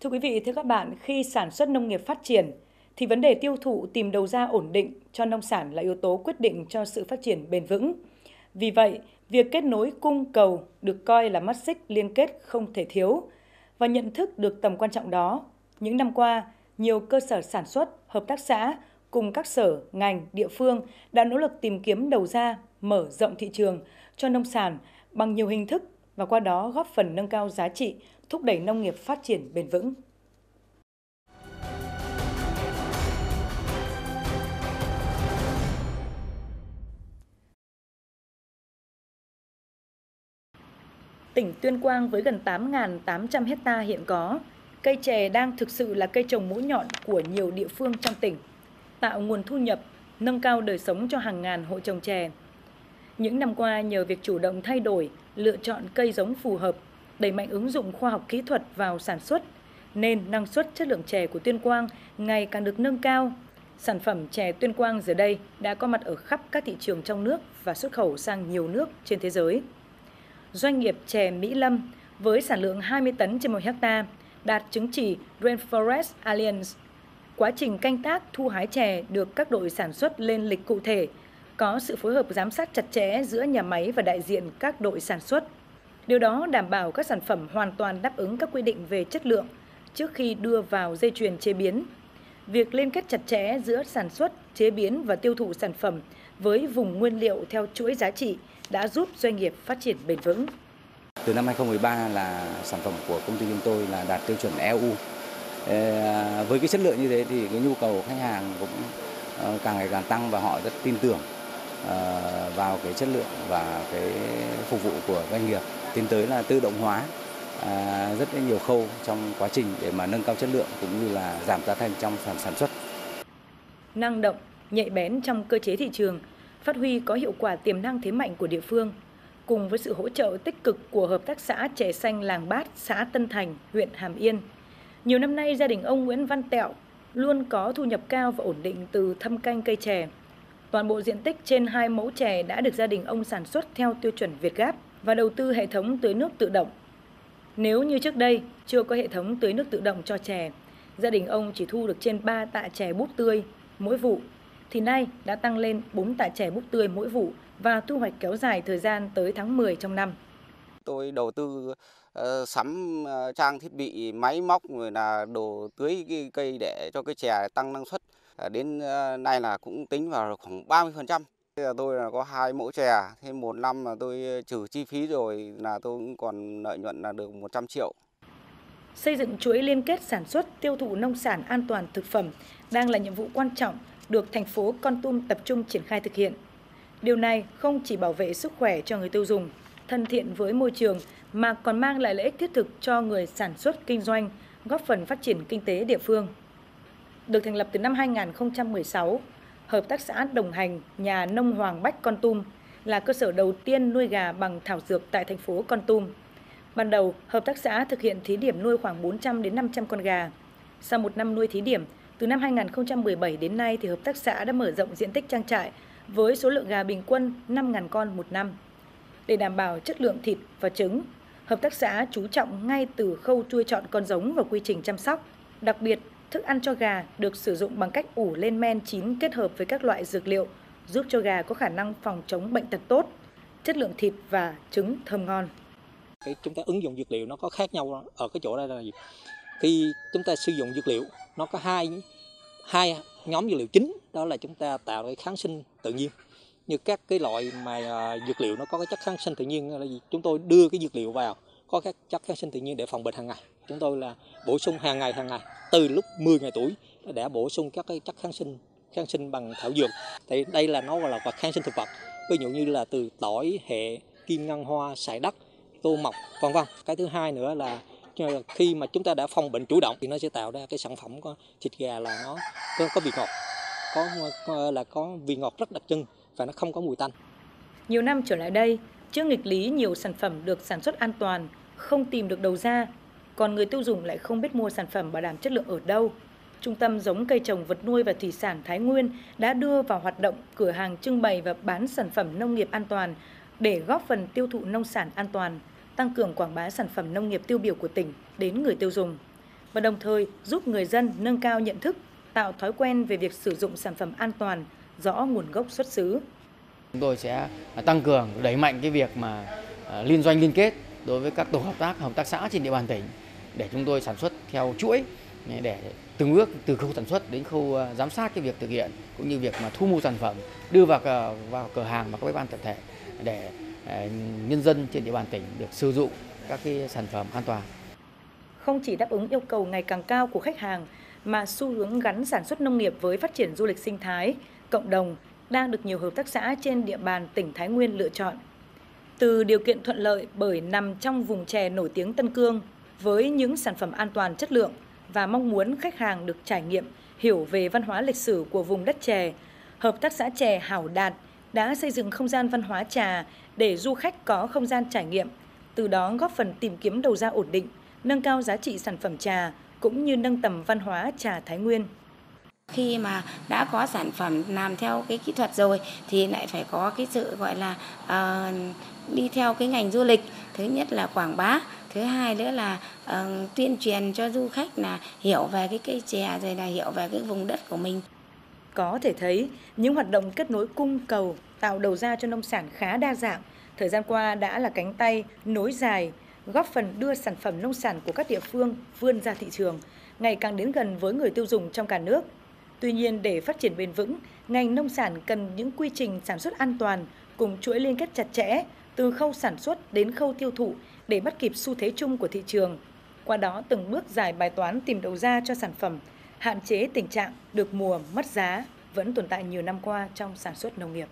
Thưa quý vị, thưa các bạn, khi sản xuất nông nghiệp phát triển, thì vấn đề tiêu thụ tìm đầu ra ổn định cho nông sản là yếu tố quyết định cho sự phát triển bền vững. Vì vậy, việc kết nối cung cầu được coi là mắt xích liên kết không thể thiếu. Và nhận thức được tầm quan trọng đó, những năm qua, nhiều cơ sở sản xuất, hợp tác xã cùng các sở, ngành, địa phương đã nỗ lực tìm kiếm đầu ra, mở rộng thị trường cho nông sản bằng nhiều hình thức và qua đó góp phần nâng cao giá trị, thúc đẩy nông nghiệp phát triển bền vững. Tỉnh Tuyên Quang với gần 8.800 hectare hiện có, cây chè đang thực sự là cây trồng mũi nhọn của nhiều địa phương trong tỉnh, tạo nguồn thu nhập, nâng cao đời sống cho hàng ngàn hộ trồng chè. Những năm qua, nhờ việc chủ động thay đổi, lựa chọn cây giống phù hợp, đẩy mạnh ứng dụng khoa học kỹ thuật vào sản xuất, nên năng suất chất lượng chè của Tuyên Quang ngày càng được nâng cao. Sản phẩm chè Tuyên Quang giờ đây đã có mặt ở khắp các thị trường trong nước và xuất khẩu sang nhiều nước trên thế giới. Doanh nghiệp chè Mỹ Lâm với sản lượng 20 tấn trên 1 hectare đạt chứng chỉ Rainforest Alliance. Quá trình canh tác thu hái chè được các đội sản xuất lên lịch cụ thể, có sự phối hợp giám sát chặt chẽ giữa nhà máy và đại diện các đội sản xuất. Điều đó đảm bảo các sản phẩm hoàn toàn đáp ứng các quy định về chất lượng trước khi đưa vào dây chuyền chế biến. Việc liên kết chặt chẽ giữa sản xuất, chế biến và tiêu thụ sản phẩm với vùng nguyên liệu theo chuỗi giá trị đã giúp doanh nghiệp phát triển bền vững. Từ năm 2013 là sản phẩm của công ty chúng tôi là đạt tiêu chuẩn EU. Với cái chất lượng như thế thì cái nhu cầu khách hàng cũng càng ngày càng tăng và họ rất tin tưởng vào cái chất lượng và cái phục vụ của doanh nghiệp. Tiến tới là tự động hóa rất nhiều khâu trong quá trình để mà nâng cao chất lượng cũng như là giảm giá thành trong sản xuất. Năng động, nhạy bén trong cơ chế thị trường, phát huy có hiệu quả tiềm năng thế mạnh của địa phương, cùng với sự hỗ trợ tích cực của Hợp tác xã Chè Xanh Làng Bát, xã Tân Thành, huyện Hàm Yên. Nhiều năm nay, gia đình ông Nguyễn Văn Tẹo luôn có thu nhập cao và ổn định từ thâm canh cây chè. Toàn bộ diện tích trên 2 mẫu chè đã được gia đình ông sản xuất theo tiêu chuẩn Việt Gáp và đầu tư hệ thống tưới nước tự động. Nếu như trước đây chưa có hệ thống tưới nước tự động cho chè, gia đình ông chỉ thu được trên 3 tạ chè búp tươi mỗi vụ, thì nay đã tăng lên 4 tạ chè búp tươi mỗi vụ và thu hoạch kéo dài thời gian tới tháng 10 trong năm. Tôi đầu tư sắm trang thiết bị máy móc rồi là đồ tưới cây để cho cái chè tăng năng suất. Đến nay là cũng tính vào khoảng 30%. Tôi là có 2 mẫu chè, thế một năm là tôi trừ chi phí rồi là tôi cũng còn lợi nhuận là được 100 triệu. Xây dựng chuỗi liên kết sản xuất, tiêu thụ nông sản an toàn thực phẩm đang là nhiệm vụ quan trọng được thành phố Kon Tum tập trung triển khai thực hiện. Điều này không chỉ bảo vệ sức khỏe cho người tiêu dùng, thân thiện với môi trường mà còn mang lại lợi ích thiết thực cho người sản xuất kinh doanh, góp phần phát triển kinh tế địa phương. Được thành lập từ năm 2016, Hợp tác xã đồng hành nhà nông Hoàng Bách Kon Tum là cơ sở đầu tiên nuôi gà bằng thảo dược tại thành phố Kon Tum. Ban đầu, hợp tác xã thực hiện thí điểm nuôi khoảng 400 đến 500 con gà. Sau một năm nuôi thí điểm, từ năm 2017 đến nay thì hợp tác xã đã mở rộng diện tích trang trại với số lượng gà bình quân 5.000 con một năm. Để đảm bảo chất lượng thịt và trứng, hợp tác xã chú trọng ngay từ khâu nuôi chọn con giống và quy trình chăm sóc. Đặc biệt, thức ăn cho gà được sử dụng bằng cách ủ lên men chín kết hợp với các loại dược liệu, giúp cho gà có khả năng phòng chống bệnh tật tốt, chất lượng thịt và trứng thơm ngon. Chúng ta ứng dụng dược liệu nó có khác nhau ở cái chỗ đây là gì? Khi chúng ta sử dụng dược liệu, nó có hai nhóm dược liệu chính, đó là chúng ta tạo cái kháng sinh tự nhiên. Như các cái loại mà dược liệu nó có cái chất kháng sinh tự nhiên là gì? Chúng tôi đưa cái dược liệu vào có các chất kháng sinh tự nhiên để phòng bệnh hàng ngày. Chúng tôi là bổ sung hàng ngày từ lúc 10 ngày tuổi đã bổ sung các cái chất kháng sinh bằng thảo dược. Thì đây là nó gọi là kháng sinh thực vật. Ví dụ như là từ tỏi, hệ, kim ngân hoa, sải đất, tô mọc, vân vân. Cái thứ hai nữa là khi mà chúng ta đã phòng bệnh chủ động thì nó sẽ tạo ra cái sản phẩm có thịt gà là nó có vị ngọt, có vị ngọt rất đặc trưng và nó không có mùi tanh. Nhiều năm trở lại đây, trước nghịch lý nhiều sản phẩm được sản xuất an toàn, không tìm được đầu ra, còn người tiêu dùng lại không biết mua sản phẩm bảo đảm chất lượng ở đâu. Trung tâm giống cây trồng vật nuôi và thủy sản Thái Nguyên đã đưa vào hoạt động cửa hàng trưng bày và bán sản phẩm nông nghiệp an toàn để góp phần tiêu thụ nông sản an toàn, tăng cường quảng bá sản phẩm nông nghiệp tiêu biểu của tỉnh đến người tiêu dùng. và đồng thời giúp người dân nâng cao nhận thức, tạo thói quen về việc sử dụng sản phẩm an toàn, rõ nguồn gốc xuất xứ. Chúng tôi sẽ tăng cường, đẩy mạnh cái việc mà liên doanh liên kết đối với các tổ hợp tác xã trên địa bàn tỉnh để chúng tôi sản xuất theo chuỗi, để từng bước từ khâu sản xuất đến khâu giám sát cái việc thực hiện cũng như việc mà thu mua sản phẩm đưa vào cửa hàng và các bếp ăn tập thể để nhân dân trên địa bàn tỉnh được sử dụng các cái sản phẩm an toàn. Không chỉ đáp ứng yêu cầu ngày càng cao của khách hàng mà xu hướng gắn sản xuất nông nghiệp với phát triển du lịch sinh thái, cộng đồng đang được nhiều hợp tác xã trên địa bàn tỉnh Thái Nguyên lựa chọn. Từ điều kiện thuận lợi bởi nằm trong vùng chè nổi tiếng Tân Cương với những sản phẩm an toàn chất lượng và mong muốn khách hàng được trải nghiệm, hiểu về văn hóa lịch sử của vùng đất chè, hợp tác xã chè Hảo Đạt đã xây dựng không gian văn hóa trà để du khách có không gian trải nghiệm, từ đó góp phần tìm kiếm đầu ra ổn định, nâng cao giá trị sản phẩm trà cũng như nâng tầm văn hóa trà Thái Nguyên. Khi mà đã có sản phẩm làm theo cái kỹ thuật rồi thì lại phải có cái sự gọi là đi theo cái ngành du lịch, thứ nhất là quảng bá, thứ hai nữa là tuyên truyền cho du khách là hiểu về cái cây chè rồi là hiểu về cái vùng đất của mình. Có thể thấy những hoạt động kết nối cung cầu tạo đầu ra cho nông sản khá đa dạng, thời gian qua đã là cánh tay nối dài, góp phần đưa sản phẩm nông sản của các địa phương vươn ra thị trường, ngày càng đến gần với người tiêu dùng trong cả nước. Tuy nhiên, để phát triển bền vững, ngành nông sản cần những quy trình sản xuất an toàn cùng chuỗi liên kết chặt chẽ từ khâu sản xuất đến khâu tiêu thụ để bắt kịp xu thế chung của thị trường. Qua đó từng bước giải bài toán tìm đầu ra cho sản phẩm, hạn chế tình trạng được mùa mất giá vẫn tồn tại nhiều năm qua trong sản xuất nông nghiệp.